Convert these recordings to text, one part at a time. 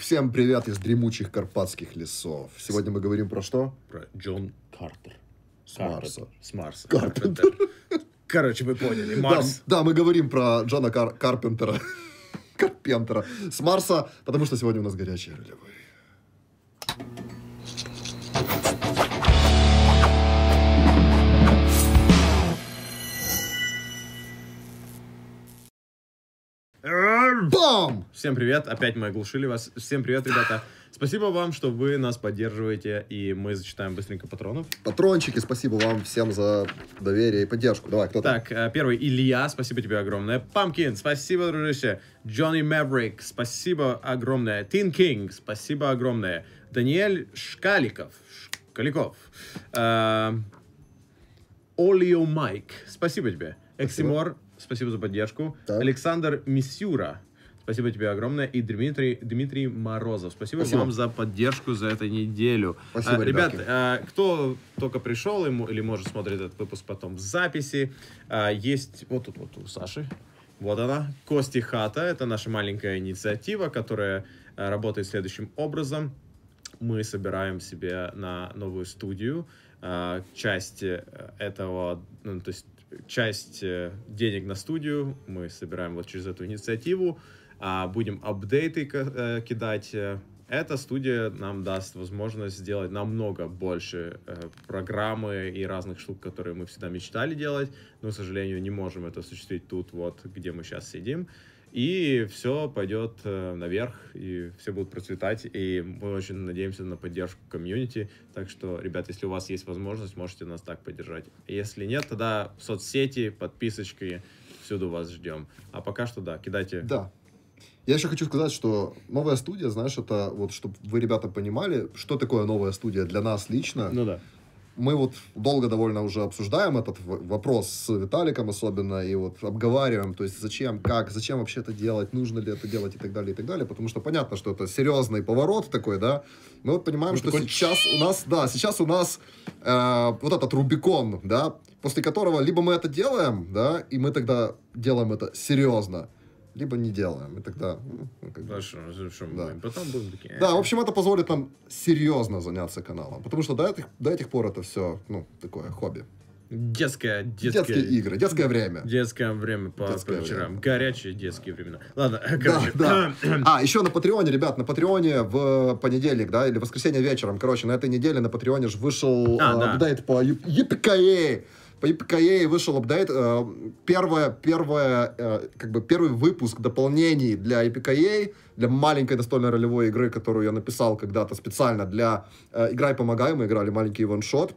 Всем привет из дремучих карпатских лесов. Сегодня мы говорим про что? Про Джон Картер. С Марса. Карпентер. Короче, вы поняли. Марс. Да, мы говорим про Джона Карпентера. Карпентера. С Марса, потому что сегодня у нас горячие рулевые. Бам! Всем привет, опять мы оглушили вас. Всем привет, ребята. Спасибо вам, что вы нас поддерживаете, и мы зачитаем быстренько патронов. Патрончики, спасибо вам всем за доверие и поддержку. Давай, кто там? Так, первый Илья, спасибо тебе огромное. Памкин, спасибо, дружище. Джонни Мэврик, спасибо огромное. Тин Кинг, спасибо огромное. Даниэль Шкаликов. Олио Майк, спасибо тебе. Эксимор, спасибо за поддержку. Так. Александр Мисюра, спасибо тебе огромное. И Дмитрий Морозов, спасибо вам за поддержку за эту неделю. Спасибо, ребят, кто только пришел ему или может смотреть этот выпуск потом в записи, есть вот тут вот у Саши, вот она, Кости Хата. Это наша маленькая инициатива, которая работает следующим образом. Мы собираем себе на новую студию часть этого, то есть часть денег на студию мы собираем вот через эту инициативу, будем апдейты кидать. Эта студия нам даст возможность сделать намного больше программы и разных штук, которые мы всегда мечтали делать, но, к сожалению, не можем это осуществить тут, вот где мы сейчас сидим. И все пойдет наверх, и все будут процветать, и мы очень надеемся на поддержку комьюнити. Так что, ребят, если у вас есть возможность, можете нас так поддержать. Если нет, тогда соцсети, подписочки, всюду вас ждем. А пока что, да, кидайте. Да. Я еще хочу сказать, что новая студия, знаешь, это вот, чтобы вы, ребята, понимали, что такое новая студия для нас лично. Ну да. Мы вот долго довольно уже обсуждаем этот вопрос с Виталиком особенно, и вот обговариваем, то есть зачем, как, зачем вообще это делать, нужно ли это делать и так далее, потому что понятно, что это серьезный поворот такой, да. Мы вот понимаем, ну, что такой... сейчас у нас вот этот Рубикон, да, после которого либо мы это делаем, да, и мы тогда делаем это серьезно, либо не делаем, и тогда... Ну, как бы... да. Потом будем такие... Да, в общем, это позволит нам серьезно заняться каналом, потому что до этих пор это все, ну, такое хобби. Детские игры, детское время по вечерам. Горячие детские времена. Ладно, короче. Да, да. Еще на Патреоне, ребят, на Патреоне в понедельник, да, или воскресенье вечером, короче, на этой неделе на Патреоне же вышел апдейт по EPKA. По EPKA вышел апдейт, первый выпуск дополнений для EPKA, для маленькой настольной ролевой игры, которую я написал когда-то специально для «Играй, помогай». Мы играли маленький ваншот.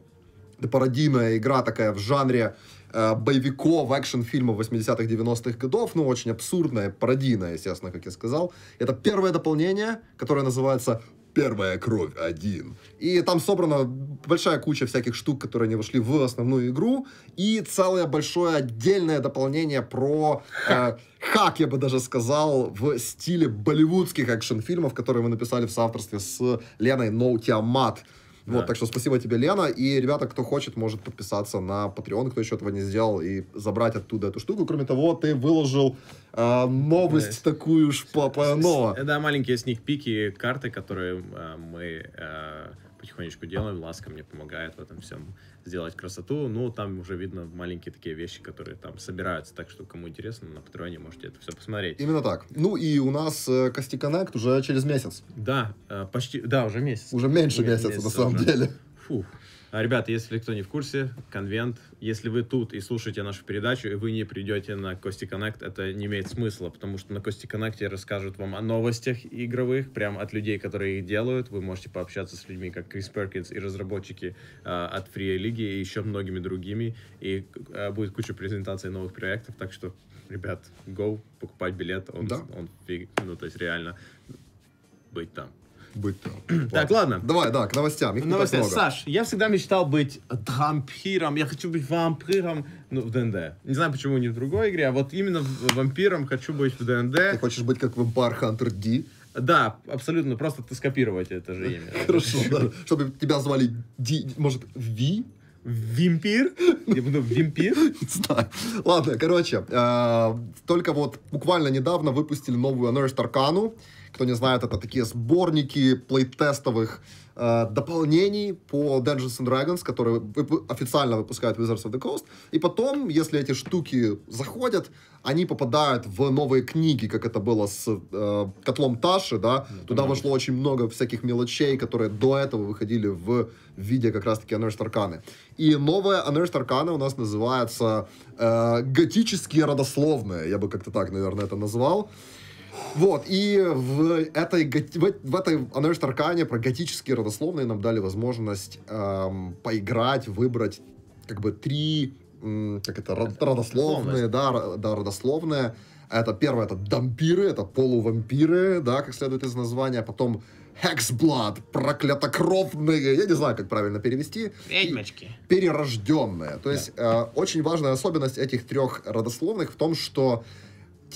Это пародийная игра такая в жанре боевиков, экшн-фильмов 80-х, 90-х годов. Ну, очень абсурдная, пародийная, естественно, как я сказал. Это первое дополнение, которое называется... «Первая кровь 1». И там собрана большая куча всяких штук, которые не вошли в основную игру. И целое большое отдельное дополнение про хак, я бы даже сказал, в стиле болливудских экшн-фильмов, которые мы написали в соавторстве с Леной Ноутиамат. Вот, так что спасибо тебе, Лена. И, ребята, кто хочет, может подписаться на Patreon, кто еще этого не сделал, и забрать оттуда эту штуку. Кроме того, ты выложил новость такую ж по-ново. Да, маленькие сникпики, карты, которые мы потихонечку делаем. Ласка мне помогает в этом всем сделать красоту. Ну, там уже видно маленькие такие вещи, которые там собираются. Так что, кому интересно, на Патреоне можете это все посмотреть. Именно так. Ну, и у нас Кости Коннект уже через месяц. Да, почти, да, уже месяц. Уже меньше месяца, на самом деле. Фух. Ребята, если кто не в курсе, конвент, если вы тут и слушаете нашу передачу, и вы не придете на Кости Коннект, это не имеет смысла, потому что на Кости Коннекте расскажут вам о новостях игровых, прям от людей, которые их делают. Вы можете пообщаться с людьми, как Крис Перкинс и разработчики от Free League и еще многими другими. И будет куча презентаций новых проектов, так что, ребят, go, покупать билет, то есть реально быть там. Так, ладно. Давай, да, к новостям. Саш, я всегда мечтал быть вампиром. Я хочу быть вампиром, ну, в ДНД. Не знаю, почему не в другой игре, а вот именно вампиром хочу быть в ДНД. Ты хочешь быть как Vampire Hunter D? Да, абсолютно. Просто ты скопировать это же имя. Хорошо, да. Чтобы тебя звали D, может, V? Вампир? Я буду вампир? Не знаю. Ладно, короче. Только вот буквально недавно выпустили новую Unearthed Arcana, Кто не знает, это такие сборники плейтестовых дополнений по Dungeons and Dragons, которые официально выпускают Wizards of the Coast. И потом, если эти штуки заходят, они попадают в новые книги, как это было с котлом Таши, да. Туда вошло очень много всяких мелочей, которые до этого выходили в виде как раз-таки Unearthed Arcana. И новая Unearthed Arcana у нас называется «Готические родословные». Я бы как-то так, наверное, это назвал. Вот, и в этой Unearthed Arcana про готические родословные нам дали возможность поиграть, выбрать как бы три, родословные, да, родословные. Это первое, это дампиры, это полувампиры, да, как следует из названия, потом Hexblood, проклятокровные, я не знаю, как правильно перевести. Ведьмочки. Перерожденные. То есть очень важная особенность этих трех родословных в том, что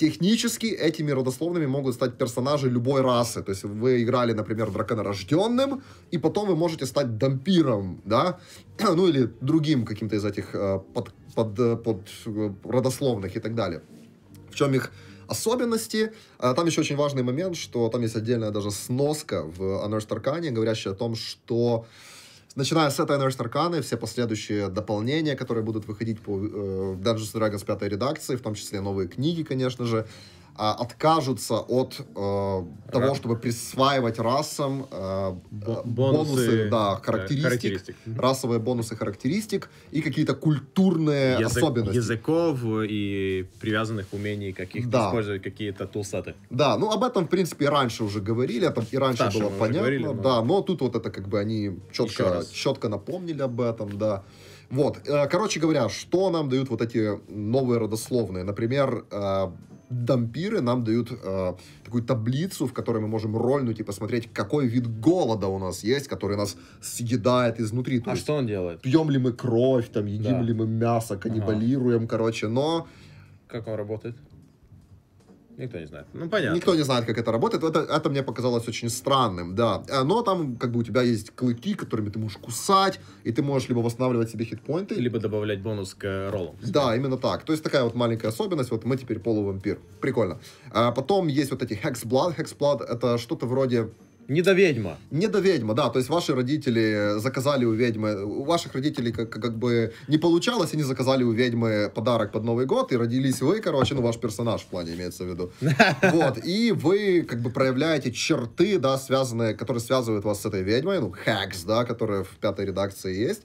технически этими родословными могут стать персонажи любой расы. То есть вы играли, например, драконорожденным, и потом вы можете стать дампиром, да? Ну или другим каким-то из этих родословных и так далее. В чем их особенности? Там еще очень важный момент, что там есть отдельная даже сноска в Unearthed Arcana, говорящая о том, что начиная с этой Unearthed Arcana, все последующие дополнения, которые будут выходить по Dungeons & Dragons 5 редакции, в том числе новые книги, конечно же, откажутся от того, чтобы присваивать расам бонусы, да, характеристик, расовые бонусы характеристик и какие-то культурные особенности. Языков и привязанных умений каких-то, использовать какие-то тулсаты. Да, ну об этом, в принципе, и раньше уже говорили, это и раньше было понятно. Говорили, но тут вот это как бы они четко напомнили об этом, да. Вот, короче говоря, что нам дают вот эти новые родословные? Например, дампиры нам дают такую таблицу, в которой мы можем рольнуть и посмотреть, какой вид голода у нас есть, который нас съедает изнутри. То есть, что он делает? Пьем ли мы кровь, там, едим ли мы мясо, каннибалируем, короче, но... Как он работает? Никто не знает. Ну, понятно. Никто не знает, как это работает. Это мне показалось очень странным, да. Но там как бы у тебя есть клыки, которыми ты можешь кусать, и ты можешь либо восстанавливать себе хитпоинты, либо добавлять бонус к роллам. Да, именно так. То есть такая вот маленькая особенность. Вот мы теперь полувампир. Прикольно. А потом есть вот эти Hexblood. Hexblood — это что-то вроде... Недоведьма. Недоведьма, да. То есть ваши родители заказали у ведьмы... У ваших родителей как бы не получалось, они заказали у ведьмы подарок под Новый год, и родились вы, короче, ну, ваш персонаж в плане имеется в виду. Вот. И вы как бы проявляете черты, да, связанные, которые связывают вас с этой ведьмой, ну, хакс, да, которая в 5-й редакции есть.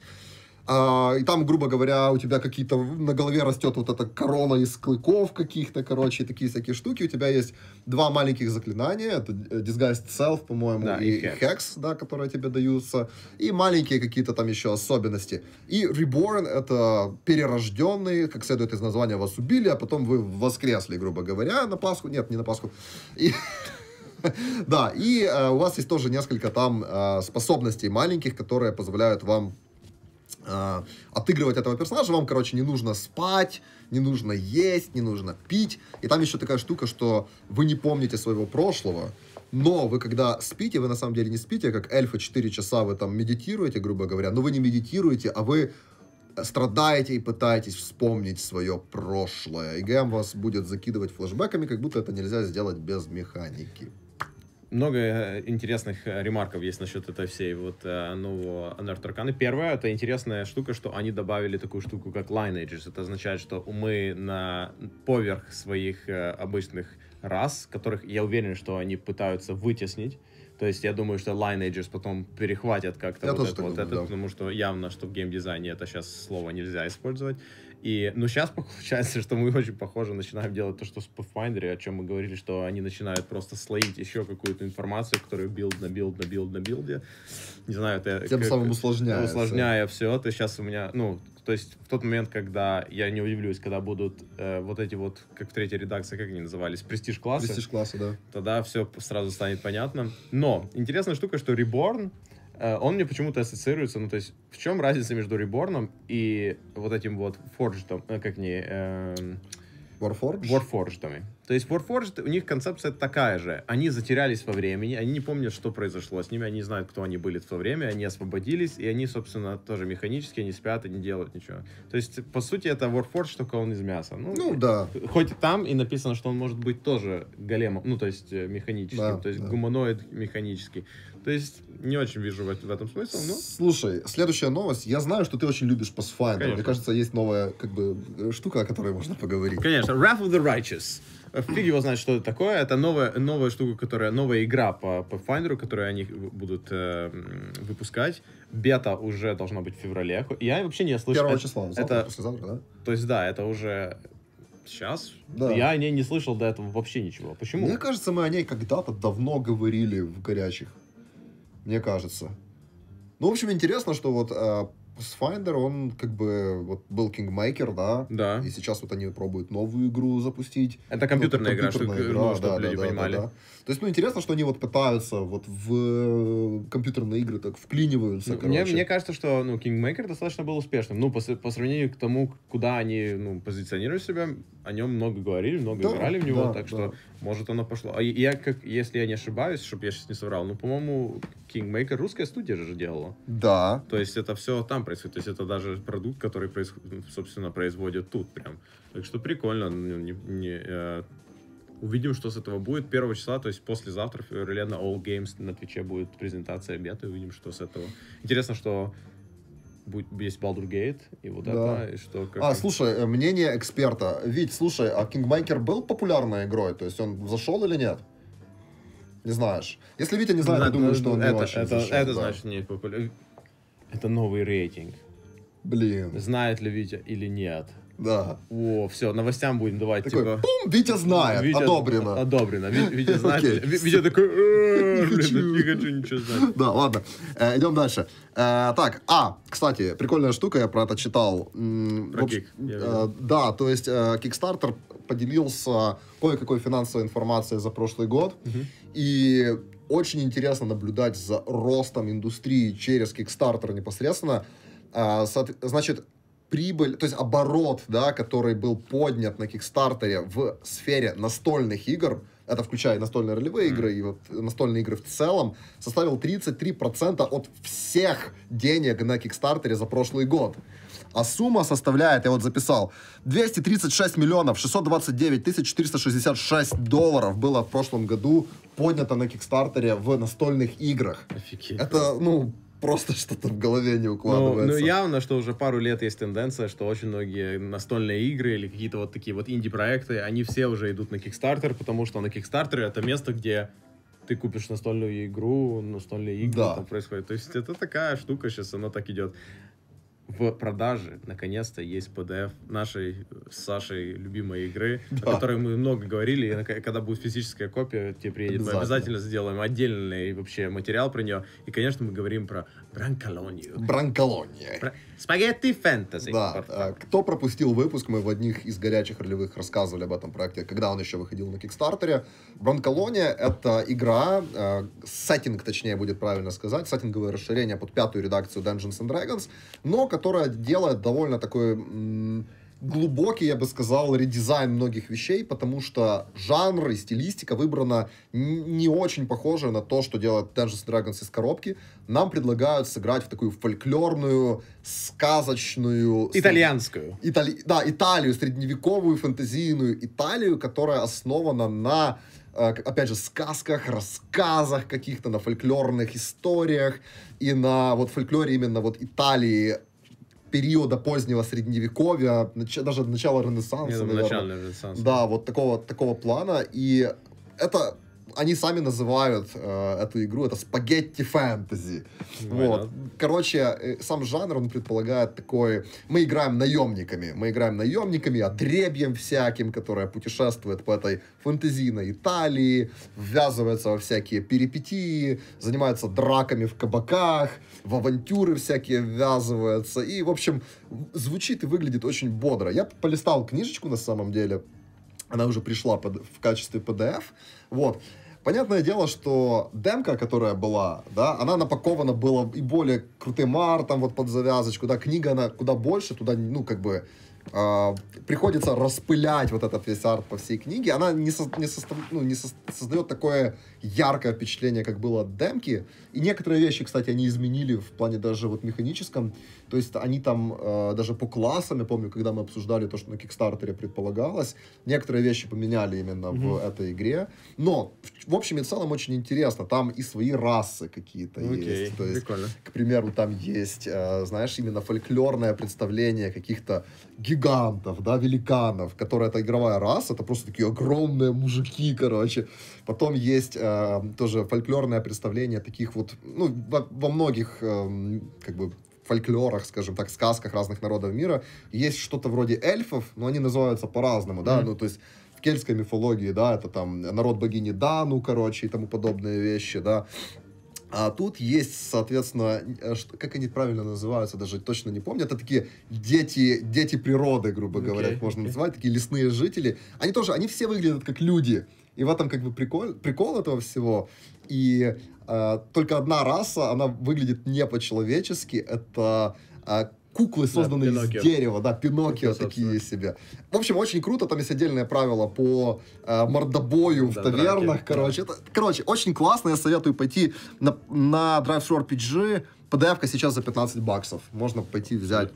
И там, грубо говоря, у тебя какие-то... На голове растет вот эта корона из клыков каких-то, короче, такие всякие штуки. У тебя есть два маленьких заклинания. Это Disguised Self, по-моему, да, и Hex, да, которые тебе даются. И маленькие какие-то там еще особенности. И Reborn — это перерожденные, как следует из названия, вас убили, а потом вы воскресли, грубо говоря, на Пасху. Нет, не на Пасху. И... Да, и у вас есть тоже несколько там способностей маленьких, которые позволяют вам отыгрывать этого персонажа. Вам, короче, не нужно спать, не нужно есть, не нужно пить. И там еще такая штука, что вы не помните своего прошлого, но вы когда спите, вы на самом деле не спите, как эльфы 4 часа вы там медитируете, грубо говоря, но вы не медитируете, а вы страдаете и пытаетесь вспомнить свое прошлое. И ГМ вас будет закидывать флешбэками, как будто это нельзя сделать без механики. Много интересных ремарков есть насчет этой всей вот нового Unearthed Arcana. Первая — это интересная штука, что они добавили такую штуку, как lineages. Это означает, что умы поверх своих обычных рас, которых, я уверен, что они пытаются вытеснить. То есть я думаю, что lineages потом перехватят как-то вот это, потому что явно, что в геймдизайне это сейчас слово нельзя использовать. И, ну, сейчас получается, что мы очень похоже начинаем делать то, что в Pathfinder, о чем мы говорили, что они начинают просто слоить еще какую-то информацию, которую билд на билде. Не знаю, это... Тем самым усложняется. Усложняя все. То сейчас у меня, ну, то есть в тот момент, когда, я не удивлюсь, когда будут вот эти вот, как в 3-й редакции, как они назывались, престиж-классы. Престиж-классы, да. Тогда все сразу станет понятно. Но интересная штука, что Reborn... Он мне почему-то ассоциируется, ну, то есть, в чем разница между Reborn'ом и вот этим вот Forge'ом, как не... Warforged? Warforged'ами. То есть Warforged, у них концепция такая же. Они затерялись во времени, они не помнят, что произошло с ними, они не знают, кто они были в то время, они освободились, и они, собственно, тоже механически, они спят и не делают ничего. То есть, по сути, это Warforged, только он из мяса. Ну да. Хоть там и написано, что он может быть тоже големом, ну, то есть механическим, да, то есть гуманоид механический. То есть, не очень вижу в этом смысл, но... Слушай, следующая новость. Я знаю, что ты очень любишь Pathfinder. Мне кажется, есть новая, как бы, штука, о которой можно поговорить. Конечно, Wrath of the Righteous. Фиг его знает, что это такое. Это новая штука, новая игра по Pathfinder, которую они будут выпускать. Бета уже должна быть в феврале. Я вообще не слышал... 1 числа, завтра, послезавтра, да? То есть, да, это уже... Сейчас? Да. Я о ней не слышал до этого вообще ничего. Почему? Мне кажется, мы о ней когда-то давно говорили в горячих. Мне кажется. Ну, в общем, интересно, что вот Pathfinder, он как бы вот, был Kingmaker, да? Да. И сейчас вот они пробуют новую игру запустить. Это компьютерная, ну, игра, чтобы люди понимали. Да. То есть, ну, интересно, что они вот пытаются вот в компьютерные игры так вклиниваются, ну, мне кажется, что, ну, Kingmaker достаточно был успешным. Ну, по сравнению к тому, куда они, ну, позиционируют себя, о нем много говорили, много играли в него, так что, может, оно пошло. А я, как, если я не ошибаюсь, чтобы я сейчас не соврал, ну, по-моему, Kingmaker русская студия же делала. Да. То есть, это все там происходит. То есть, это даже продукт, который, собственно, производят тут прям. Так что прикольно. Увидим, что с этого будет. 1 числа, то есть послезавтра, в феврале, на All Games на Твиче будет презентация беты. Увидим, что с этого. Интересно, что будет, есть Baldur's Gate и вот это. И что, как... слушай, мнение эксперта. Вить, слушай, а Kingmaker был популярной игрой? То есть он зашел или нет? Не знаешь. Если Витя не знает, я думаю, что он не очень зашел. Это значит не популярный. Это новый рейтинг. Блин. Знает ли Витя или нет? Да. О, все, новостям будем давать, такой, типа... Пум, Витя знает, Витя, одобрено. Одобрено, Витя знает. Витя такой, не хочу ничего знать. Да, ладно, идем дальше. Так, кстати, прикольная штука, я про это читал. Про кик. Да, то есть Kickstarter поделился кое-какой финансовой информацией за прошлый год. И... Очень интересно наблюдать за ростом индустрии через Kickstarter непосредственно. Значит, прибыль, то есть оборот, да, который был поднят на Kickstarter в сфере настольных игр, это включая настольные ролевые игры и вот настольные игры в целом, составил 33% от всех денег на Kickstarter за прошлый год. А сумма составляет, я вот записал, 236 миллионов 629 тысяч 466 долларов было в прошлом году поднято на Kickstarter в настольных играх. Офигеть. Это, ну... Просто что-то в голове не укладывается. Ну, явно, что уже пару лет есть тенденция, что очень многие настольные игры или какие-то вот такие вот инди-проекты, они все уже идут на Kickstarter, потому что на Kickstarter это место, где ты купишь настольную игру, настольные игры там происходят. То есть это такая штука сейчас, она так идет. В продаже, наконец-то, есть PDF нашей с Сашей любимой игры, о которой мы много говорили. И когда будет физическая копия, тебе приедет, мы обязательно сделаем отдельный вообще материал про нее. И, конечно, мы говорим про Бранкалонию. Бранкалония. Спагетти фэнтези. Да. Кто пропустил выпуск, мы в одних из горячих ролевых рассказывали об этом проекте, когда он еще выходил на Kickstarter. Бранкалония — это игра, сеттинг, точнее, будет правильно сказать, сеттинговое расширение под 5-ю редакцию Dungeons and Dragons, но которая делает довольно такой глубокий, я бы сказал, редизайн многих вещей, потому что жанр и стилистика выбрана не очень похожа на то, что делает Dungeons & Dragons из коробки. Нам предлагают сыграть в такую фольклорную, сказочную... Итальянскую. Да, Италию, средневековую, фэнтезийную Италию, которая основана на... опять же, сказках, рассказах каких-то, на фольклорных историях и на вот фольклоре именно вот Италии периода позднего средневековья, даже начала Ренессанса, Ренессанса. Да, вот такого плана. И это... Они сами называют эту игру, это спагетти фэнтези. Вот. Короче, сам жанр, он предполагает такой... Мы играем наемниками. Мы играем наемниками, отребьем всяким, которое путешествует по этой фэнтезийной Италии, ввязывается во всякие перипетии, занимается драками в кабаках, в авантюры всякие ввязывается. И, в общем, звучит и выглядит очень бодро. Я полистал книжечку, на самом деле. Она уже пришла в качестве PDF. Вот. Понятное дело, что демка, которая была, да, она напакована была и более крутым артом вот под завязочку, да, книга, она куда больше, туда, ну, как бы, приходится распылять вот этот весь арт по всей книге. Она не создает такое яркое впечатление, как было от демки. И некоторые вещи, кстати, они изменили в плане даже вот механическом. То есть они там даже по классам, я помню, когда мы обсуждали то, что на Kickstarter предполагалось, некоторые вещи поменяли именно в этой игре. Но в общем и целом очень интересно. Там и свои расы какие-то есть. То есть, к примеру, там есть, знаешь, именно фольклорное представление каких-то гигантов, да, великанов, которые это игровая раса, это просто такие огромные мужики, короче. Потом есть тоже фольклорное представление таких вот, ну, во многих, как бы, фольклорах, скажем так, сказках разных народов мира есть что-то вроде эльфов, но они называются по-разному, да, ну, то есть в кельтской мифологии, да, это там народ богини Дану, короче, и тому подобные вещи, да. А тут есть, соответственно, как они правильно называются, даже точно не помню, это такие дети природы, грубо говоря, их можно называть, такие лесные жители. Они тоже, они все выглядят как люди, и в этом как бы прикол этого всего. И только одна раса, она выглядит не по-человечески, это... куклы, созданные из дерева, да, Пиноккио такие себе. В общем, очень круто, там есть отдельное правило по мордобою в тавернах, короче. Короче, очень классно, я советую пойти на Drive-Thru RPG, PDF-ка сейчас за $15. Можно пойти взять,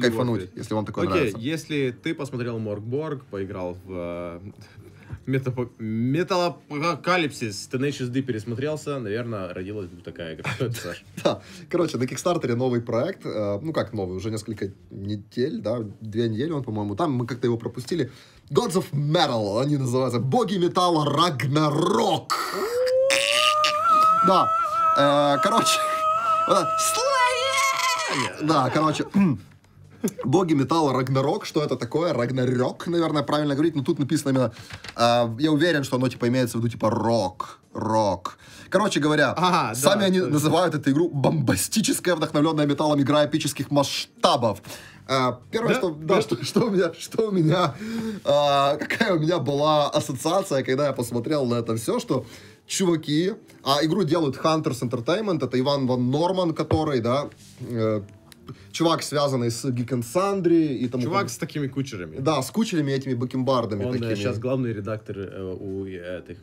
кайфануть, если вам такое нравится. Окей, если ты посмотрел Моргборг, поиграл в Металлопокалипсис, Tenacious D пересмотрелся, наверное, родилась бы такая игра. Да, короче, на Kickstarter новый проект, ну как новый, уже несколько недель, да, 2 недели он, по-моему, там, мы как-то его пропустили. Gods of Metal, они называются, боги металла Ragnarok. Да, короче, да, короче... Боги металла Рагнарёк, что это такое? Рагнарёк, наверное, правильно говорить, но тут написано именно, я уверен, что оно типа имеется в виду типа рок. Короче говоря, сами они называют эту игру бомбастическая, вдохновленная металлом игра эпических масштабов. Первое, какая у меня была ассоциация, когда я посмотрел на это все, что чуваки, игру делают Hunters Entertainment, это Иван Ван Норман, который, да, чувак, связанный с Гикенсандри и тому. Чувак с такими кучерами. Да, с кучерами, этими бакенбардами. Он такими. Сейчас главный редактор у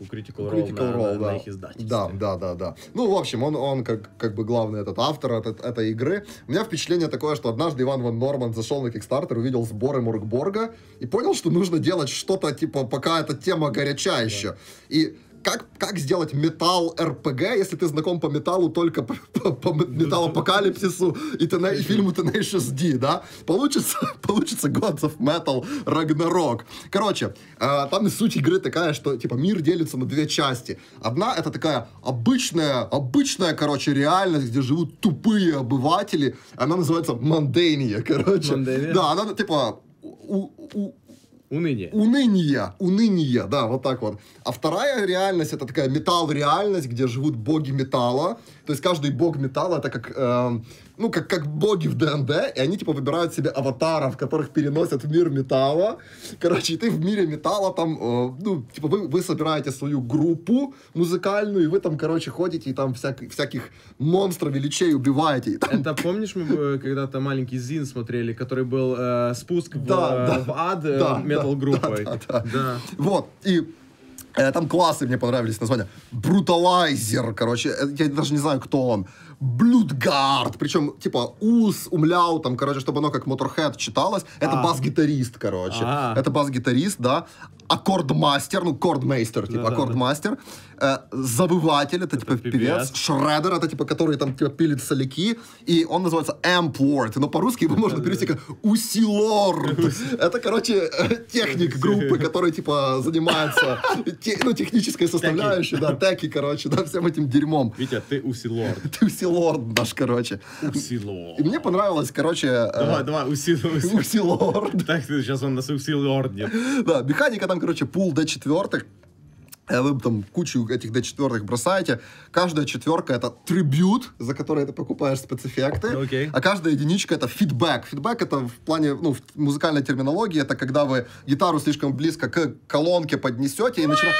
Critical Role на их издательстве. Да. Ну, в общем, он как бы главный этот автор этой игры. У меня впечатление такое, что однажды Иван Ван Норман зашел на Kickstarter, увидел сборы Моргборга и понял, что нужно делать что-то, типа, пока эта тема горяча еще. И... Как сделать металл-РПГ, если ты знаком по металлу только по металлопокалипсису и фильму Tenacious D, да? Получится Gods of Metal Ragnarok. Короче, там и суть игры такая, что типа мир делится на 2 части. Одна — это такая обычная, короче, реальность, где живут тупые обыватели. Она называется Мандения, короче. Мандения? Да, она типа... Уныние, да, вот так вот. А вторая реальность — это такая металл-реальность, где живут боги металла. То есть каждый бог металла — это как, ну, как боги в ДНД, и они, типа, выбирают себе аватаров, которых переносят в мир металла. Короче, и ты в мире металла там, ну, типа, вы собираете свою группу музыкальную, и вы там, короче, ходите, и там всяких монстров, величей убиваете. И там... Это помнишь, мы когда-то маленький Зин смотрели, который был спуск в ад, метал-группой. Да. Вот, и там классы мне понравились, названия. Бруталайзер, короче, я даже не знаю, кто он. Блюдгард, причем, типа, умлял, там, короче, чтобы оно как Motorhead читалось. Это бас-гитарист, короче. Это бас-гитарист, да. Аккордмастер, ну, кордмейстер, типа, аккордмастер. Завыватель, это, типа, певец. Шреддер, это, типа, который, там, типа, пилит соляки. И он называется Amplord, но по-русски его можно перевести как Усилорд. Это, короче, техник группы, который, типа, занимается, ну, технической составляющей, да, теки, короче, да, всем этим дерьмом. Витя, ты Усилорд. Ты Усилорд наш, короче. Усилорд. И мне понравилось, короче... Давай, Усилорд. Так, сейчас он нас Усилорднет. Да, механика там, короче, пул D4. Вы там кучу этих D4 бросаете. Каждая четверка — это трибют, за который ты покупаешь спецэффекты. А каждая единичка — это фидбэк. Фидбэк — это в плане, ну, в музыкальной терминологии, это когда вы гитару слишком близко к колонке поднесете и начинаете...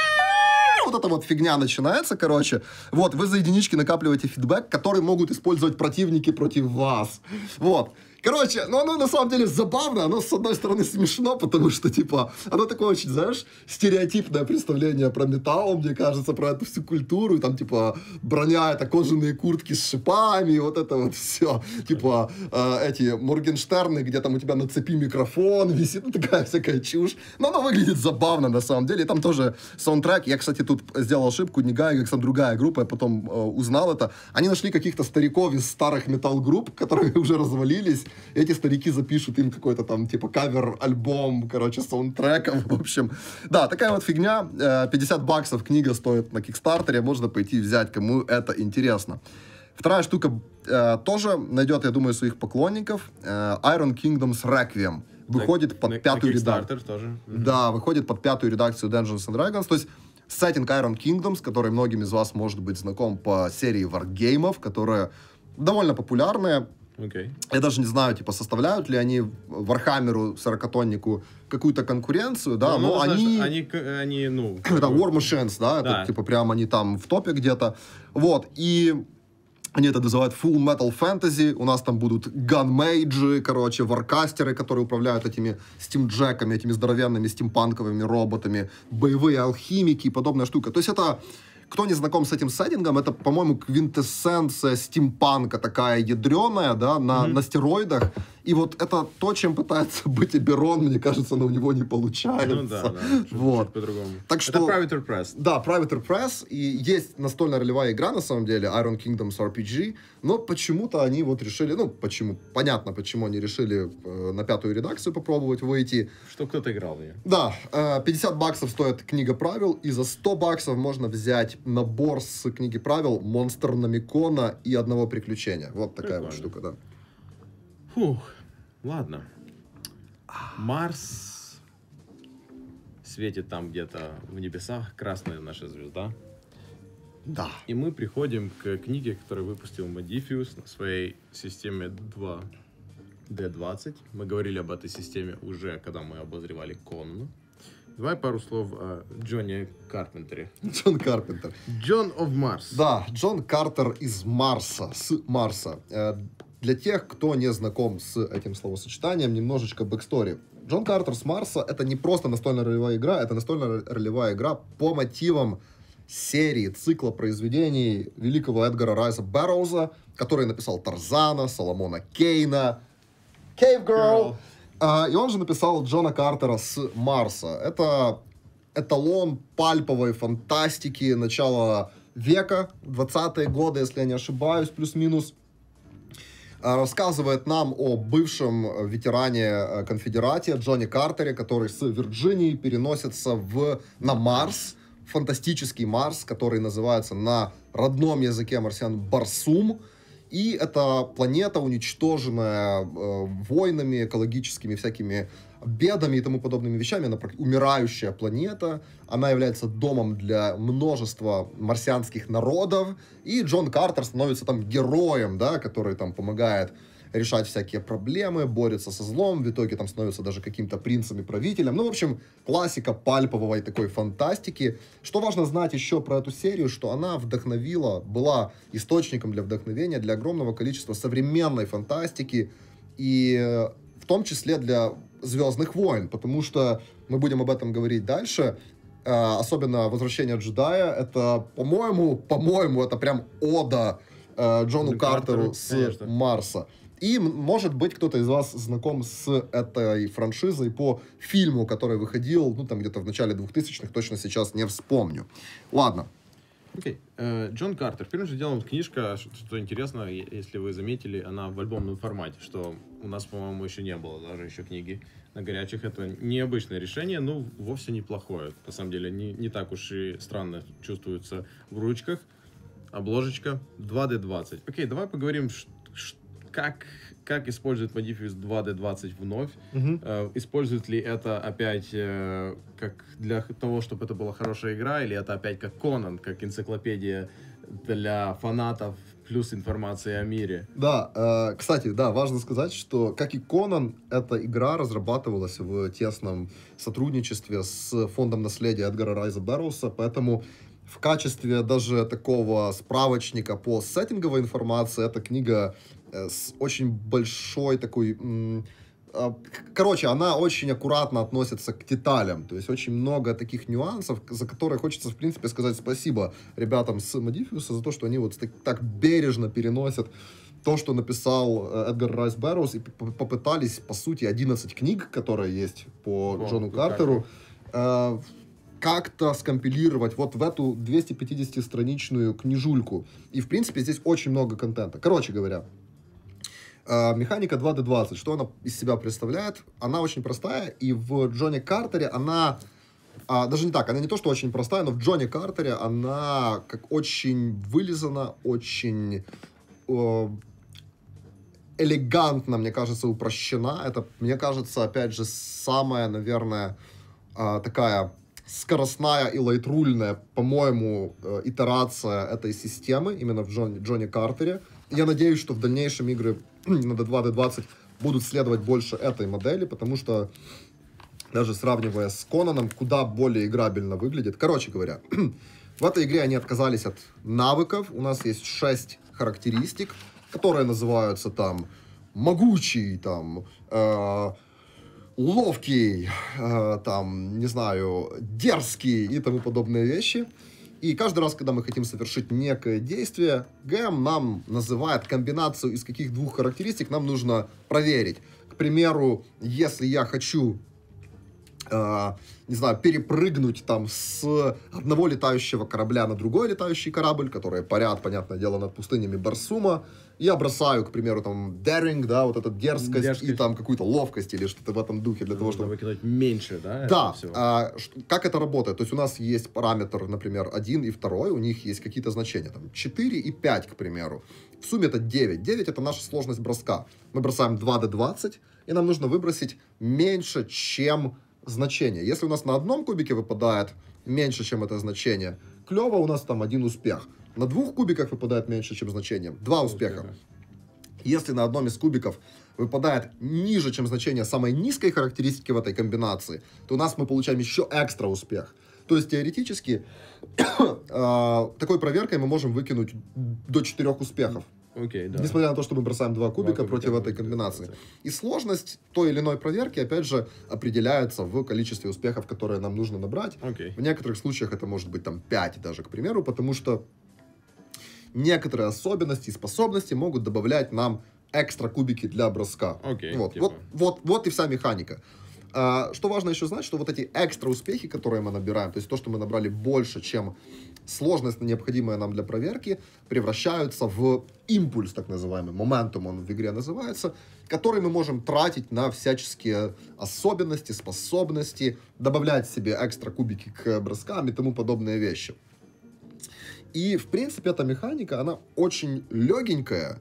Вот эта вот фигня начинается, короче. Вот, вы за единички накапливаете фидбэк, который могут использовать противники против вас. Вот. Короче, ну оно на самом деле забавно, оно с одной стороны смешно, потому что, типа, оно такое очень, знаешь, стереотипное представление про металл, мне кажется, про эту всю культуру, и там, типа, броня, это кожаные куртки с шипами, и вот это вот все, типа, эти Моргенштерны, где там у тебя на цепи микрофон висит, ну, такая всякая чушь, но оно выглядит забавно, на самом деле, и там тоже саундтрек, я, кстати, тут сделал ошибку, не Гайгекс, а другая группа, я потом узнал это, они нашли каких-то стариков из старых металл-групп, которые уже развалились. Эти старики запишут им какой-то там, типа, кавер-альбом, короче, саундтреков, в общем. Да, такая вот фигня. 50 баксов книга стоит на Kickstarter, можно пойти взять, кому это интересно. Вторая штука тоже найдет, я думаю, своих поклонников. Iron Kingdom's Requiem. Выходит под пятую редакцию. Тоже. Да, выходит под пятую редакцию Dungeons and Dragons. То есть сеттинг Iron Kingdoms, который многим из вас может быть знаком по серии варгеймов, которые довольно популярные. Okay. Я даже не знаю, типа, составляют ли они Вархаммеру, сорокатоннику какую-то конкуренцию, да, но они ну... Это War Machines, да, да. Это, типа, прям они там в топе где-то, вот, и они это называют Full Metal Fantasy, у нас там будут ганмейджи, короче, варкастеры, которые управляют этими стимджеками, этими здоровенными стимпанковыми роботами, боевые алхимики и подобная штука, то есть это... Кто не знаком с этим сеттингом, это, по-моему, квинтэссенция стимпанка такая ядреная, да, на стероидах. И вот это то, чем пытается быть Эберон, мне кажется, но у него не получается. Ну да, да. Вот. По-другому. Так что, это Privateer Press. Да, Privateer Press. И есть настольная ролевая игра, на самом деле, Iron Kingdoms RPG. Но почему-то они вот решили, ну, почему, понятно, почему они решили на пятую редакцию попробовать выйти. Что кто-то играл в нее. Да. 50 баксов стоит книга правил, и за 100 баксов можно взять набор с книги правил «Монстр Номикона» и «Одного приключения». Вот такая вот штука, да. Фух, ладно. Марс светит там где-то в небесах, красная наша звезда. Да. И мы приходим к книге, которую выпустил Modiphius на своей системе 2D20. Мы говорили об этой системе уже, когда мы обозревали Конну. Давай пару слов о Джонни Карпентере. Джон Карпентер. Джон of Mars. Да, Джон Картер из Марса, с Марса. Для тех, кто не знаком с этим словосочетанием, немножечко бэкстори. Джон Картер с Марса — это не просто настольная ролевая игра, это настольная ролевая игра по мотивам серии, цикла произведений великого Эдгара Райса Берроуза, который написал Тарзана, Соломона Кейна, Cave Girl. И он же написал Джона Картера с Марса. Это эталон пальповой фантастики начала века, 20-е годы, если я не ошибаюсь, плюс-минус. Рассказывает нам о бывшем ветеране конфедерате Джонни Картере, который с Вирджинии переносится на Марс, фантастический Марс, который называется на родном языке марсиан Барсум. И это планета, уничтоженная войнами, экологическими всякими бедами и тому подобными вещами. Она умирающая планета. Она является домом для множества марсианских народов. И Джон Картер становится там героем, да, который там помогает решать всякие проблемы, борется со злом. В итоге там становится даже каким-то принцем и правителем. Ну, в общем, классика пальповой такой фантастики. Что важно знать еще про эту серию, что она вдохновила, была источником для вдохновения для огромного количества современной фантастики. И в том числе для «Звездных войн», потому что мы будем об этом говорить дальше. Особенно «Возвращение джедая» — это, по-моему, это прям ода Джону Картеру с Марса. И, может быть, кто-то из вас знаком с этой франшизой по фильму, который выходил, ну, там где-то в начале 2000-х, точно сейчас не вспомню. Ладно. Окей. Джон Картер. Первым же делом книжка, что интересно, если вы заметили, она в альбомном формате, что у нас, по-моему, еще не было даже еще книги на горячих. Это необычное решение, но вовсе неплохое. На самом деле, не так уж и странно чувствуется в ручках. Обложечка 2D20. Окей, давай поговорим, как использует Modiphius 2D20 вновь. Использует ли это опять как для того, чтобы это была хорошая игра, или это опять как Конан, как энциклопедия для фанатов, плюс информация о мире? Да, кстати, да, важно сказать, что, как и Конан, эта игра разрабатывалась в тесном сотрудничестве с фондом наследия Эдгара Райса Берроуза, поэтому в качестве даже такого справочника по сеттинговой информации эта книга с очень большой такой... Короче, она очень аккуратно относится к деталям, то есть очень много таких нюансов, за которые хочется, в принципе, сказать спасибо ребятам с Modiphius за то, что они вот так бережно переносят то, что написал Эдгар Райс Берроуз, и попытались, по сути, 11 книг, которые есть по Джону Картеру, как-то скомпилировать вот в эту 250-страничную книжульку. И, в принципе, здесь очень много контента. Короче говоря, механика 2D20, что она из себя представляет? Она очень простая, и в Джоне Картере она... даже не так, она не то, что очень простая, но в Джоне Картере она как очень вылизана, очень... элегантно, мне кажется, упрощена. Это, мне кажется, опять же, самая, наверное, такая скоростная и лайтрульная, по-моему, итерация этой системы, именно в Джоне Картере. Я надеюсь, что в дальнейшем игры на D2D20 будут следовать больше этой модели, потому что, даже сравнивая с Конаном, куда более играбельно выглядит. Короче говоря, в этой игре они отказались от навыков. У нас есть 6 характеристик, которые называются там могучий, там ловкий, там, не знаю, дерзкий и тому подобные вещи. И каждый раз, когда мы хотим совершить некое действие, ГМ нам называет комбинацию из каких двух характеристик нам нужно проверить. К примеру, если я хочу, не знаю, перепрыгнуть там с одного летающего корабля на другой летающий корабль, которые парят, понятное дело, над пустынями Барсума. Я бросаю, к примеру, там, daring, да, вот эта дерзкость и там какую-то ловкость или что-то в этом духе для того, чтобы... выкинуть меньше, да? Да. Как это работает? То есть у нас есть параметр, например, 1 и 2, у них есть какие-то значения, там, 4 и 5, к примеру. В сумме это 9. 9 — это наша сложность броска. Мы бросаем 2D20, и нам нужно выбросить меньше, чем... значение. Если у нас на одном кубике выпадает меньше, чем это значение, клево, у нас там 1 успех. На 2 кубиках выпадает меньше, чем значение, 2 успеха. Если на одном из кубиков выпадает ниже, чем значение самой низкой характеристики в этой комбинации, то у нас мы получаем еще экстра успех. То есть теоретически такой проверкой мы можем выкинуть до 4 успехов. Okay, да. Несмотря на то, что мы бросаем 2 кубика против этой комбинации. И сложность той или иной проверки, опять же, определяется в количестве успехов, которые нам нужно набрать. В некоторых случаях это может быть там 5 даже, к примеру, потому что некоторые особенности и способности могут добавлять нам экстра кубики для броска. Вот и вся механика. Что важно еще знать, что вот эти экстра успехи, которые мы набираем, то есть то, что мы набрали больше, чем сложность, необходимая нам для проверки, превращаются в импульс, так называемый, моментум он в игре называется, который мы можем тратить на всяческие особенности, способности, добавлять себе экстра кубики к броскам и тому подобные вещи. И, в принципе, эта механика, она очень легенькая,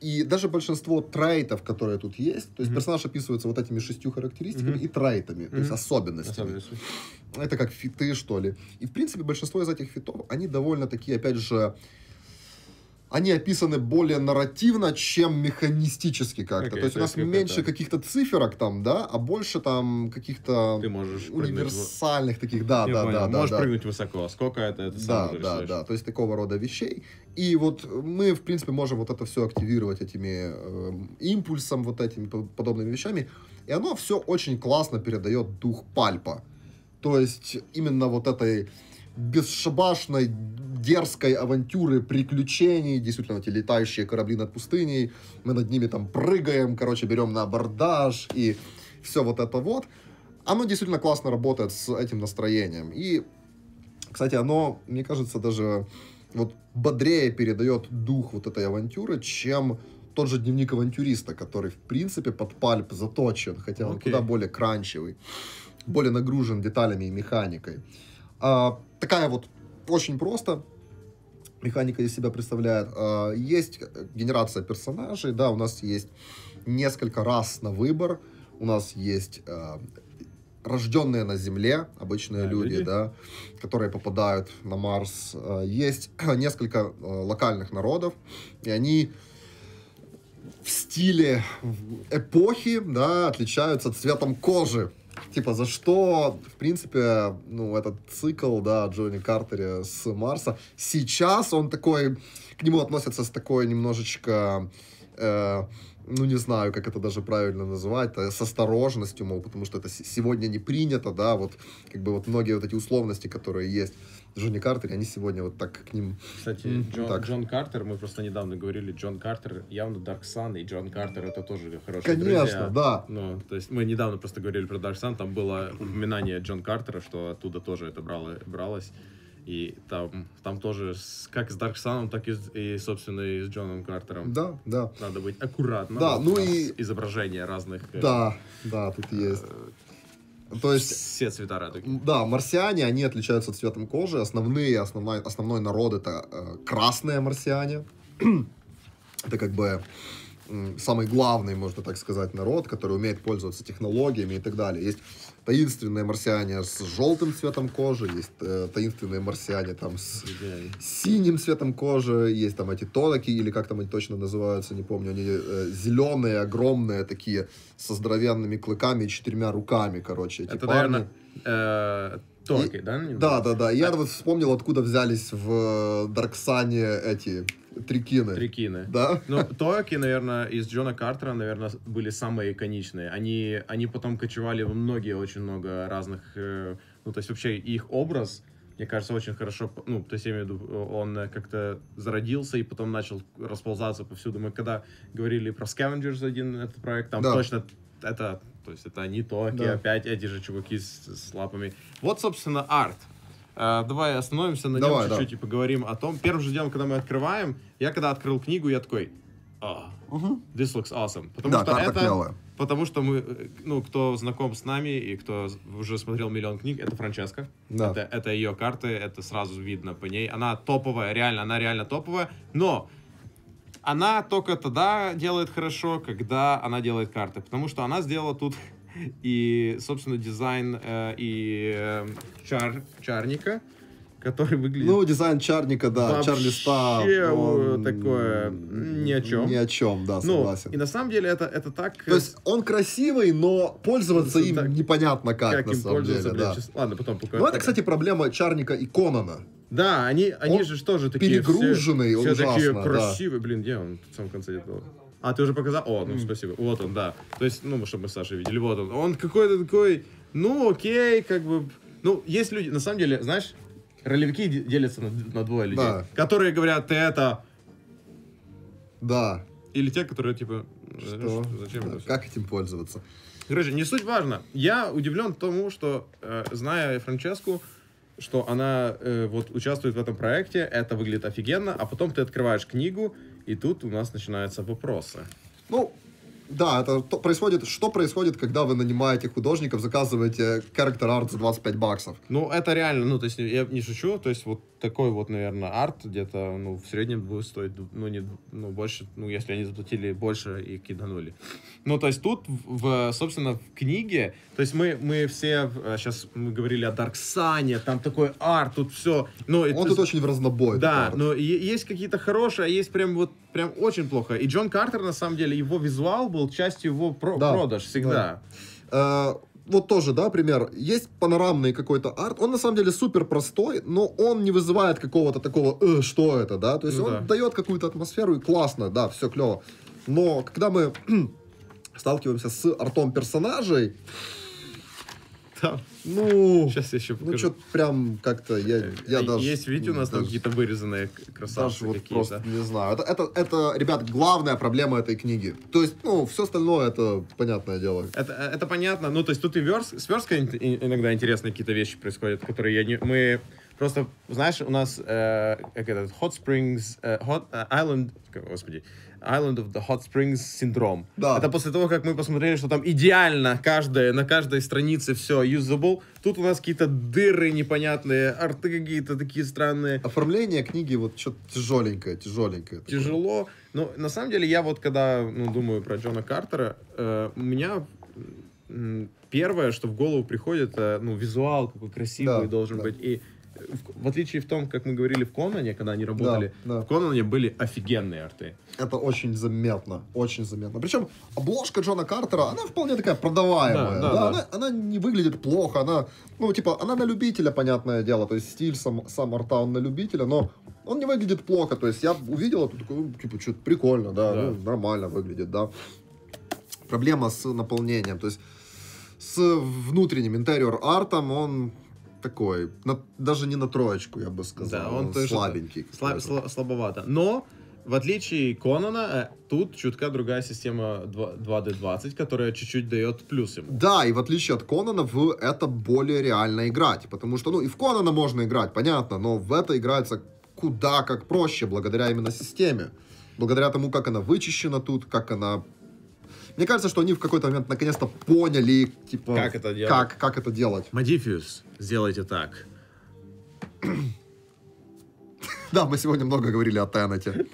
и даже большинство трейтов, которые тут есть, то есть персонаж описывается вот этими 6 характеристиками и трейтами, то есть особенностями. Это как фиты, что ли. И, в принципе, большинство из этих фитов, они довольно такие, опять же, они описаны более нарративно, чем механистически как-то. То есть у нас меньше каких-то циферок там, да, а больше там каких-то универсальных таких, можешь прыгнуть высоко, сколько это сам решаешь. Да, то есть такого рода вещей. И вот мы, в принципе, можем вот это все активировать этими импульсом, вот этими подобными вещами. И оно все очень классно передает дух пальпа. То есть именно вот этой бесшабашной, дерзкой авантюры, приключений, действительно, эти летающие корабли над пустыней, мы над ними там прыгаем, короче, берем на абордаж, и все вот это вот. Оно действительно классно работает с этим настроением. И, кстати, оно, мне кажется, даже вот бодрее передает дух вот этой авантюры, чем тот же дневник авантюриста, который, в принципе, под пальп заточен, хотя он куда более кранчевый, более нагружен деталями и механикой. Такая вот очень просто механика из себя представляет. Есть генерация персонажей, да, у нас есть несколько рас на выбор, у нас есть рожденные на Земле, обычные люди, да, которые попадают на Марс. Есть несколько локальных народов, и они в стиле эпохи, да, отличаются цветом кожи. типа, за что, в принципе, ну, этот цикл, да, Джонни Картере с Марса, сейчас он такой, к нему относятся с такой немножечко, ну, не знаю, как это даже правильно называть, с осторожностью, мол, потому что это сегодня не принято, да, вот, как бы, вот многие вот эти условности, которые есть в Джонни Картере, они сегодня вот так к ним... Кстати, Джон Картер, мы просто недавно говорили, Джон Картер явно Dark Sun, и Джон Картер это тоже хорошие друзья. Конечно, да. Ну, то есть мы недавно просто говорили про Dark Sun, там было упоминание Джон Картера, что оттуда тоже это бралось. И там тоже как с Dark Sun, так и, собственно, и с Джоном Картером. Да, да. Надо быть аккуратным. Да, ну и... изображения разных... Да, да, тут есть. То есть... Все цвета радуги. Да, марсиане, они отличаются цветом кожи. Основной народ — это красные марсиане. Это как бы самый главный, можно так сказать, народ, который умеет пользоваться технологиями и так далее. Есть таинственные марсиане с желтым цветом кожи, есть таинственные марсиане там с синим цветом кожи, есть там эти тонаки, или как там они точно называются, не помню, они зеленые, огромные такие, со здоровенными клыками и 4 руками, короче, эти парни. Наверное, тонаки, да? Да. Я вот вспомнил, откуда взялись в Дарксане эти... Трикины. Да? Ну, токи, наверное, из Джона Картера, наверное, были самые иконичные. Они потом кочевали в очень много разных... Ну, то есть вообще их образ, мне кажется, очень хорошо... Ну, то есть я имею в виду, он как-то зародился и потом начал расползаться повсюду. Мы когда говорили про Scavengers, один этот проект, там точно это... То есть это они, токи, опять эти же чуваки с лапами. Вот, собственно, арт. Давай остановимся на нем чуть-чуть и поговорим о том. Первым же делом, когда мы открываем, я когда открыл книгу, я такой, this looks awesome. Потому что мы, ну, кто знаком с нами и кто уже смотрел миллион книг, это Франческа. Да. Это ее карты, это сразу видно по ней. Она топовая, реально, топовая, но она только тогда делает хорошо, когда она делает карты. Потому что она сделала тут... И, собственно, дизайн Чарника, который выглядит... Ну, дизайн Чарника, да, Чарлиста. Вообще такое ни о чем. Ни о чем, да, согласен. Ну, и на самом деле это так... То есть он красивый, но пользоваться им так, непонятно как на самом деле. Да. Ладно, потом покажу. Ну, это, кстати, проблема Чарника и Конана. Да, они же тоже такие... Перегруженные, все ужасно. Все такие красивые. Да. Блин, где он в самом конце этого? А, ты уже показал? О, ну спасибо. Вот он, да. То есть, ну, чтобы мы с Сашей видели, вот он. Он какой-то такой, ну, окей, как бы... Ну, есть люди, на самом деле, знаешь, ролевики делятся на двое людей, да. Которые говорят, ты это... Да. Или те, которые, типа, что? Зачем это все? Как этим пользоваться? Короче, не суть важно. Я удивлен тому, что, зная Франческу, что она вот участвует в этом проекте, это выглядит офигенно, а потом ты открываешь книгу, и тут у нас начинаются вопросы. Ну, да, это происходит. Что происходит, когда вы нанимаете художников, заказываете character art за 25 баксов? Ну, это реально, ну, то есть, я не шучу, то есть, вот такой вот, наверное, арт где-то, ну, в среднем будет стоить, ну, не, ну, больше, ну, если они заплатили больше и киданули. Ну, то есть, тут, собственно, в книге, то есть, мы все, сейчас мы говорили о Dark Sun, там такой арт, тут все. Ну, он тут очень в разнобой. Да, но есть какие-то хорошие, а есть прям вот, прям очень плохо. И Джон Картер, на самом деле, его визуал был частью его продаж всегда. Да. Вот тоже, да, пример. Есть панорамный какой-то арт. Он, на самом деле, супер простой, но он не вызывает какого-то такого, что это, да? То есть он дает какую-то атмосферу, и классно, да, все клево. Но когда мы сталкиваемся с артом персонажей... Там. Ну, сейчас я еще покажу. Ну, что-то прям как-то я даже... Есть видео у нас там какие-то вырезанные красавцы вот просто, не знаю. Это, ребят, главная проблема этой книги. То есть, ну, все остальное, это понятное дело. Это понятно. Ну, то есть тут и с версткой иногда интересные какие-то вещи происходят, которые мы... Просто, знаешь, у нас Hot Springs, Island, господи, Island of the Hot Springs синдром. Да. Это после того, как мы посмотрели, что там идеально на каждой странице все usable. Тут у нас какие-то дыры непонятные, арты какие-то такие странные. Оформление книги вот что-то тяжеленькое. Тяжело. Но на самом деле я вот когда думаю про Джона Картера, у меня... Первое, что в голову приходит, визуал какой красивый должен быть. И в отличие в том, как мы говорили в Конане, когда они работали, в Конане были офигенные арты. Это очень заметно, очень заметно. Причем обложка Джона Картера, она вполне такая продаваемая. Она не выглядит плохо, она, ну, типа, она на любителя, понятное дело. То есть стиль сам арта, он на любителя, но он не выглядит плохо. То есть я увидел это, такой, типа, что-то прикольно, да. Ну, нормально выглядит, да. Проблема с наполнением, то есть с внутренним интерьер-артом он такой, даже не на троечку, я бы сказал, да, он слабенький. Слабовато, но в отличие Конана, тут чутка другая система 2D20, которая чуть-чуть дает плюс ему. Да, и в отличие от Конана, в это более реально играть, потому что, ну, и в Конана можно играть, понятно, но в это играется куда как проще, благодаря именно системе, благодаря тому, как она вычищена тут, как она... Мне кажется, что они в какой-то момент наконец-то поняли, типа, как это делать. Как это делать. Modiphius, сделайте так. Да, мы сегодня много говорили о Тенете.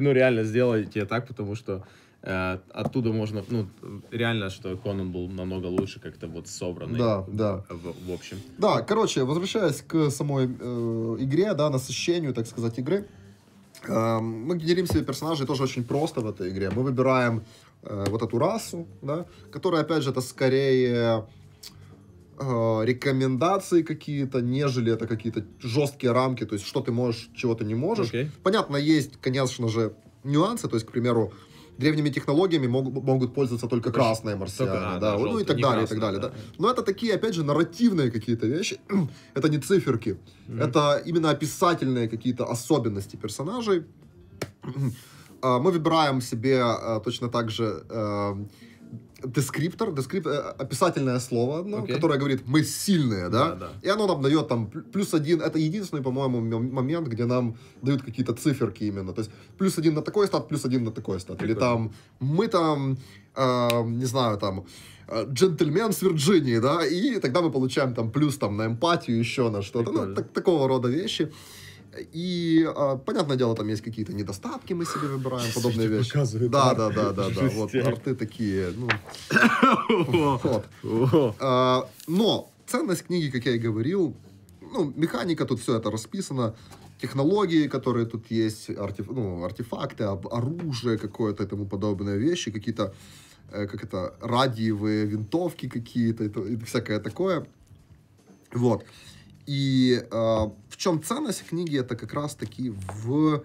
Ну, реально, сделайте так, потому что оттуда можно... Ну, реально, что Конан был намного лучше как-то вот собранный. Да, да. В общем. Да, короче, возвращаясь к самой игре, да, насыщению, так сказать, игры. Мы генерим себе персонажей тоже очень просто в этой игре. Мы выбираем вот эту расу, да, которая, опять же, это скорее рекомендации какие-то, нежели это какие-то жесткие рамки, то есть что ты можешь, чего ты не можешь. Okay. Понятно, есть, конечно же, нюансы, то есть, к примеру, древними технологиями могут пользоваться только красные марсиане, да, желтый, ну и так далее, красный, и так далее. Да. Но это такие, опять же, нарративные какие-то вещи. Это не циферки, это именно описательные какие-то особенности персонажей. Мы выбираем себе точно так же дескриптор, описательное слово, которое говорит «мы сильные», да? И оно нам дает там +1, это единственный, по-моему, момент, где нам дают какие-то циферки именно, то есть +1 на такой стат, +1 на такой стат, или там мы там, не знаю, там джентльмен с Вирджинии, да, и тогда мы получаем там плюс там на эмпатию, еще на что-то, ну, такого рода вещи. И, понятное дело, там есть какие-то недостатки, мы себе выбираем, подобные вещи. Да. Вот арты такие, ну... вот. Но ценность книги, как я и говорил, ну, механика, тут все это расписано, технологии, которые тут есть, артефакты, оружие какое-то и тому подобное вещи, какие-то, как это, радиевые винтовки какие-то и всякое такое. Вот. И в чем ценность книги? Это как раз-таки в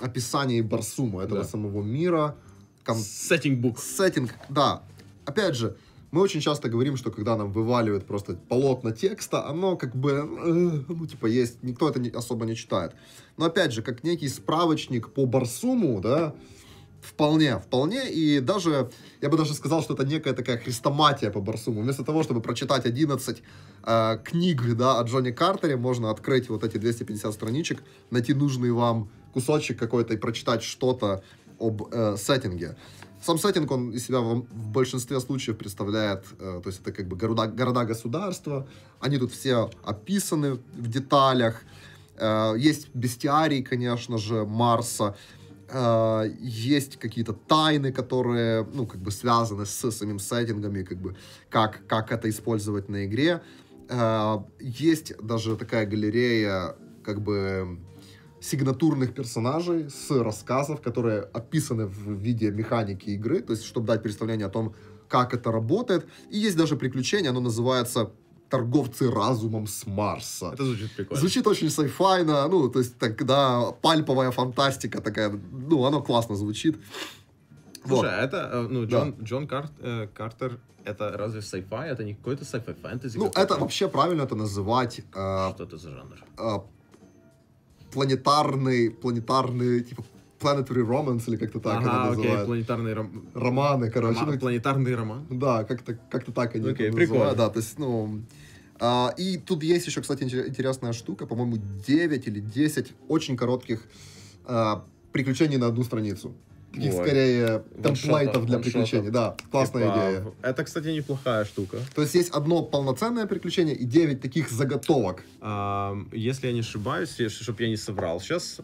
описании Барсума, этого самого мира. Сеттинг-бук. Сеттинг, да. Опять же, мы очень часто говорим, что когда нам вываливают просто полотно текста, оно как бы, ну, типа, есть, никто это особо не читает. Но, опять же, как некий справочник по Барсуму, да, вполне, и даже, я бы даже сказал, что это некая такая хрестоматия по Барсуму. Вместо того, чтобы прочитать 11 книг, да, о Джоне Картере, можно открыть вот эти 250 страничек, найти нужный вам кусочек какой-то и прочитать что-то об сеттинге. Сам сеттинг, он из себя в большинстве случаев представляет, то есть это как бы города-государства, они тут все описаны в деталях, есть бестиарий, конечно же, Марса, есть какие-то тайны, которые, ну, как бы связаны с самим сеттингами, как бы, как это использовать на игре. Есть даже такая галерея, как бы, сигнатурных персонажей с рассказов, которые описаны в виде механики игры, то есть, чтобы дать представление о том, как это работает. И есть даже приключение, оно называется «Торговцы разумом с Марса». Это звучит прикольно. Звучит очень сайфайно, ну, то есть, тогда пальповая фантастика такая, ну, оно классно звучит. Слушай, вот. Это, ну, Джон Картер, это разве сайфай? Это не какой-то сайфай фэнтези? Ну, это вообще правильно это называть... Что это за жанр? Планетарный, типа, Planetary Romance, или как-то так это называют. Планетарные романы, короче. Планетарный роман? Да, как-то так они называют. Да, то есть, ну... И тут есть еще, кстати, интересная штука, по-моему, 9 или 10 очень коротких приключений на одну страницу. Таких, скорее, темплейтов для приключений. Да, классная идея. Это, кстати, неплохая штука. То есть есть одно полноценное приключение и 9 таких заготовок. Если я не ошибаюсь, чтобы я не соврал сейчас...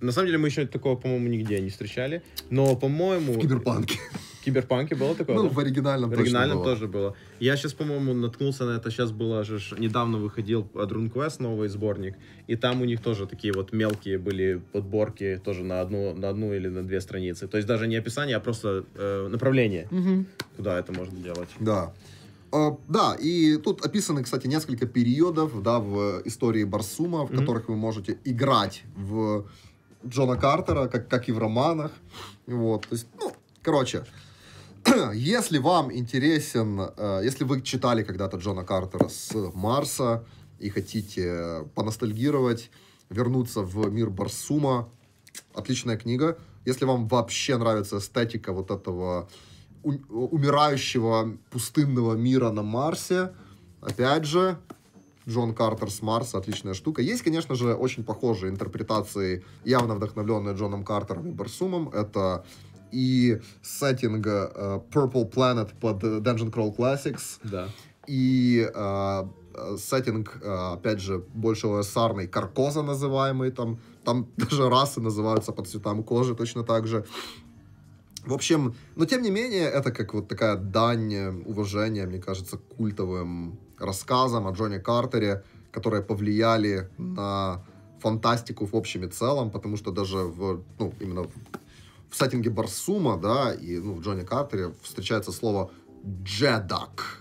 На самом деле мы еще такого, по-моему, нигде не встречали, но, по-моему... В киберпанке. Киберпанке было такое? Ну, да? в оригинальном тоже было. Я сейчас, по-моему, наткнулся на это. Сейчас было же, недавно выходил DruneQuest, новый сборник, и там у них тоже такие вот мелкие были подборки, тоже на одну или на две страницы. То есть даже не описание, а просто направление, куда это можно делать. Да. Да, и тут описаны, кстати, несколько периодов, да, в истории Барсума, в которых вы можете играть в Джона Картера, как и в романах. Вот, то есть, ну, короче, если вам интересен, если вы читали когда-то Джона Картера с Марса и хотите поностальгировать, вернуться в мир Барсума, отличная книга. Если вам вообще нравится эстетика вот этого умирающего пустынного мира на Марсе, опять же, Джон Картер с Марса, отличная штука. Есть, конечно же, очень похожие интерпретации, явно вдохновленные Джоном Картером и Барсумом. Это и сеттинг Purple Planet под Dungeon Crawl Classics, да. И сеттинг, опять же, больше ОСРный, Каркоза называемый, там даже расы называются по цветам кожи точно так же. В общем, но тем не менее, это как вот такая дань уважения, мне кажется, культовым рассказам о Джоне Картере, которые повлияли на фантастику в общем и целом, потому что даже именно в сеттинге Барсума, да, и в Джоне Картере встречается слово «джедак».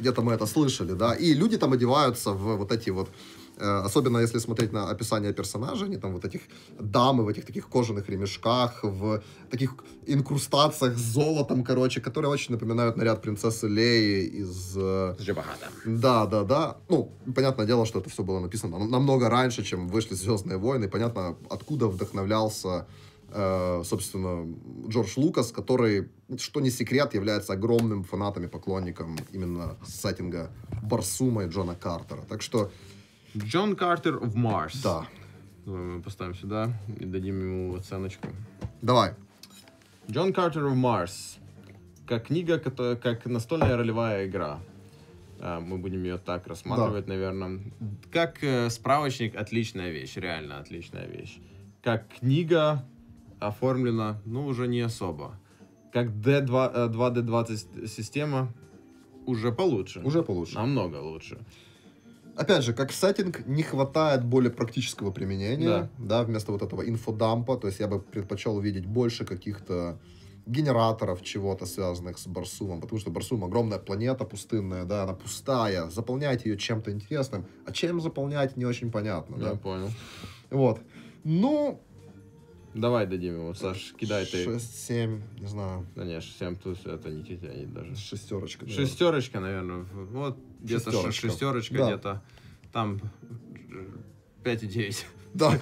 Где-то мы это слышали, да, и люди там одеваются в вот эти вот, особенно если смотреть на описание персонажей, они там вот этих дамы в этих таких кожаных ремешках, в таких инкрустациях с золотом, короче, которые очень напоминают наряд принцессы Леи из... Джабахата. Да. Ну, понятное дело, что это все было написано намного раньше, чем вышли «Звездные войны», и понятно, откуда вдохновлялся, собственно, Джордж Лукас, который, что не секрет, является огромным фанатом и поклонником именно сеттинга Барсума и Джона Картера. Так что... Джон Картер в Марс. Да. Давай мы поставим сюда и дадим ему оценочку. Давай. Джон Картер в Марс. Как книга, как настольная ролевая игра. Мы будем ее так рассматривать, да, наверное. Как справочник, отличная вещь. Реально отличная вещь. Как книга оформлена, ну, уже не особо. Как 2D20 система уже получше. Уже получше. Намного лучше. Опять же, как сеттинг, не хватает более практического применения, да, вместо вот этого инфодампа. То есть я бы предпочел увидеть больше каких-то генераторов чего-то, связанных с Барсумом, потому что Барсум огромная планета пустынная, да, она пустая. Заполнять ее чем-то интересным, а чем заполнять, не очень понятно. Я понял. Вот. Ну... Давай дадим его, Саш, кидай ты. 6, 7, не знаю. Да нет, 7 тут это не тянет даже. Шестерочка. Наверное. Шестерочка, наверное. Вот где-то шестерочка, да, где-то там 5,9. Да.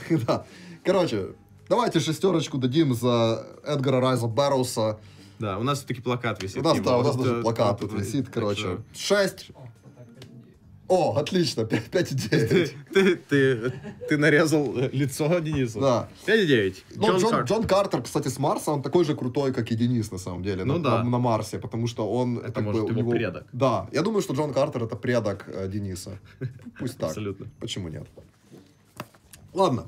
Короче, давайте шестерочку дадим за Эдгара Райса Берроуза. Да, у нас все-таки плакат висит. У нас даже плакат тут висит, короче. 6. О, отлично, 5,9. Ты нарезал лицо Денису. Да. 5,9. Джон Картер, кстати, с Марса, он такой же крутой, как и Денис, на самом деле. Ну, на Марсе, потому что он... Это может бы, его предок. Да, я думаю, что Джон Картер — это предок Дениса. Пусть так. Абсолютно. Почему нет? Ладно.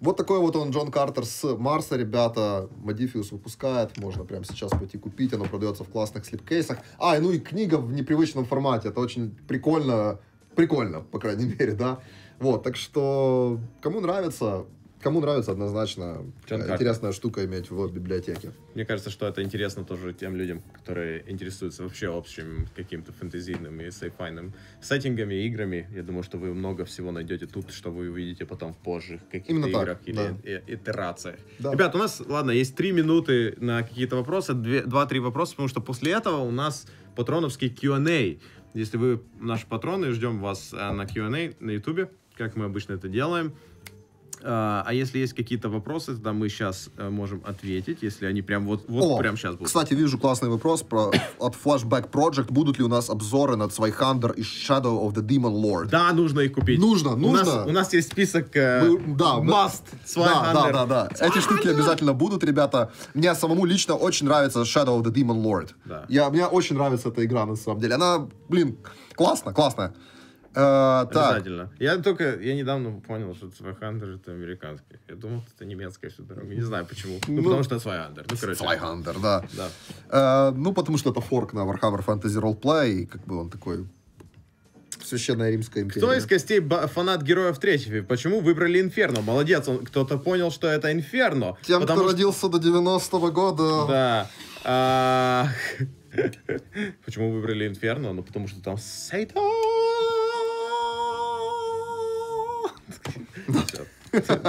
Вот такой вот он, Джон Картер с Марса, ребята. Modiphius выпускает. Можно прямо сейчас пойти купить. Оно продается в классных слипкейсах. Ну и книга в непривычном формате. Это очень прикольно. Прикольно, по крайней мере, да. Вот, так что кому нравится, однозначно интересная штука иметь в библиотеке. Мне кажется, что это интересно тоже тем людям, которые интересуются вообще общим каким-то фэнтезийным и сайфайным сеттингами, играми. Я думаю, что вы много всего найдете тут, что вы увидите потом в позже каких-то играх или итерациях. Да. Ребят, у нас, ладно, есть 3 минуты на какие-то вопросы, 2-3 вопроса, потому что после этого у нас патроновский Q&A. Если вы наши патроны, ждем вас на Q&A на YouTube, как мы обычно это делаем. А если есть какие-то вопросы, тогда мы сейчас можем ответить, если они прям прям сейчас будут. Кстати, вижу классный вопрос от Flashback Project. Будут ли у нас обзоры на Zweihander и Shadow of the Demon Lord? Да, нужно их купить. Нужно. У нас есть список must Zweihander. Да. Эти штуки обязательно будут, ребята. Мне самому лично очень нравится Shadow of the Demon Lord. Да. Мне очень нравится эта игра, на самом деле. Она, блин, классная. Обязательно. Так. Я недавно понял, что Свайхандер — это американский. Я думал, это немецкая всю дорогу. Не знаю почему. Ну, потому что это Свайхандер. Свайхандер, да. Ну, потому что это форк на Warhammer Fantasy Roleplay, и как бы он такой... Священная Римская империя. Кто из костей фанат героев третьего? Почему выбрали Инферно? Молодец, кто-то понял, что это Инферно. Тем, кто родился до 90-го года. Да. Почему выбрали Инферно? Ну, потому что там Сейтан.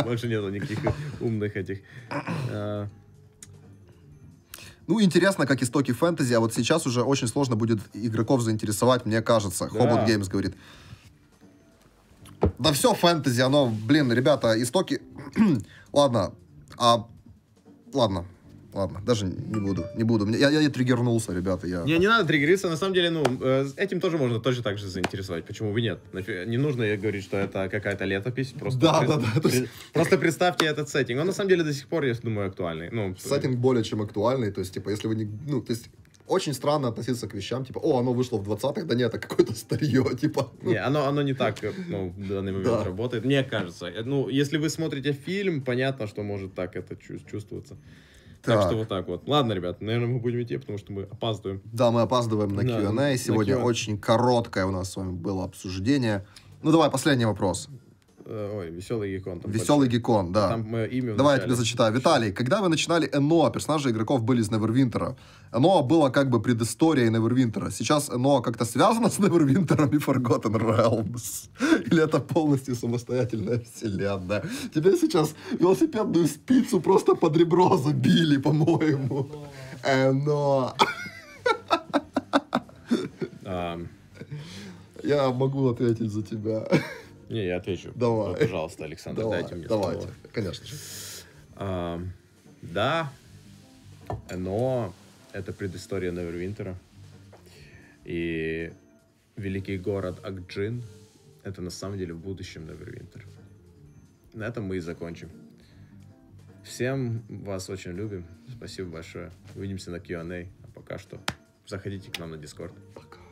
Больше нету никаких умных этих... Ну, интересно, как истоки фэнтези, а вот сейчас уже очень сложно будет игроков заинтересовать, мне кажется. Hobbit Games говорит. Да все фэнтези, оно, блин, ребята, истоки... Ладно, даже не буду. Я триггернулся, ребята. Не надо триггериться, на самом деле, ну, этим тоже можно точно так же заинтересовать. Почему бы нет? Не нужно говорить, что это какая-то летопись. Просто представьте этот сеттинг. Он, на самом деле, до сих пор, я думаю, актуальный. Ну, сеттинг более чем актуальный, то есть, типа, если вы не... Ну, то есть, очень странно относиться к вещам, типа, о, оно вышло в 20-х, да нет, это какое-то старье, типа. Не, оно не так, ну, в данный момент работает, мне кажется. Ну, если вы смотрите фильм, понятно, что может так это чувствоваться. Так что вот так вот. Ладно, ребят, наверное, мы будем идти, потому что мы опаздываем. Да, мы опаздываем на Q&A. Сегодня очень короткое у нас с вами было обсуждение. Ну, давай, последний вопрос. Ой, веселый геккон. Веселый геккон, да. Там имя давай я тебе зачитаю. Виталий, когда вы начинали НОА, персонажи игроков были из Невервинтера. НОА было как бы предысторией Невервинтера. Сейчас НОА как-то связано с Невервинтером и Forgotten Realms. Или это полностью самостоятельная вселенная? Тебе сейчас велосипедную спицу просто под ребро забили, по-моему. НОА. Я могу ответить за тебя. Не, я отвечу. Давай. Вот, пожалуйста, Александр, дайте мне слово. Давайте, конечно же. Да, но это предыстория Невервинтера. И великий город Акджин — это на самом деле в будущем Невервинтер. На этом мы и закончим. Всем вас очень любим. Спасибо большое. Увидимся на Q&A. А пока что заходите к нам на Discord. Пока.